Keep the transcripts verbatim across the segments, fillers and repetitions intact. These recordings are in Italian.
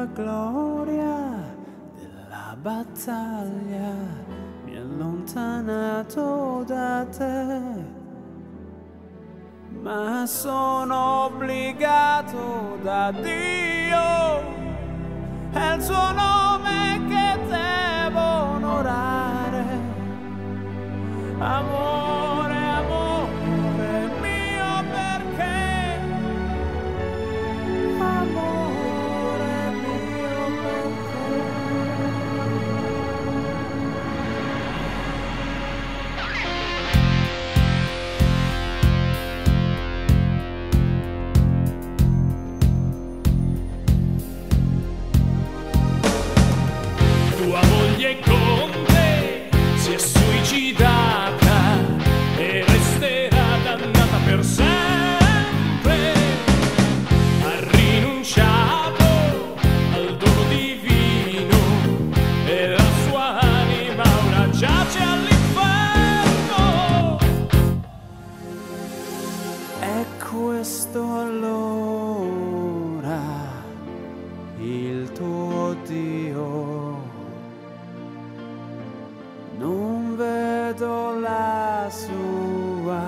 la gloria della battaglia mi ha allontanato da te, ma sono obbligato da Dio, è il suo nome che devo onorare. Amore, amore mio, perché? Amore mio, perché? Tua moglie con te si è suicidata e resterà dannata per sempre. Ha rinunciato al dono divino e la sua anima ora giace all'inferno. È questo allora il tuo Dio? Non vedo la sua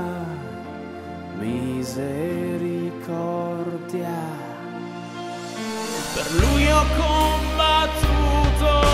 misericordia. Per lui ho combattuto.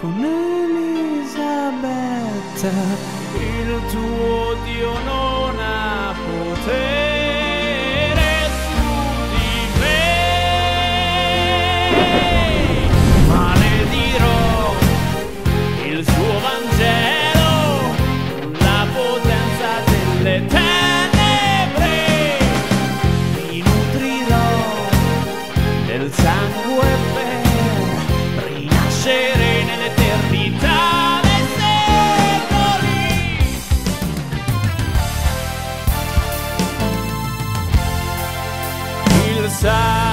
Con Elisabetta il tuo Dio non ha potere su di me, ma ne dirò il suo Vangelo, la potenza delle tenebre, mi nutrirò del sangue vero. Nascere nell'eternità dei secoli. Il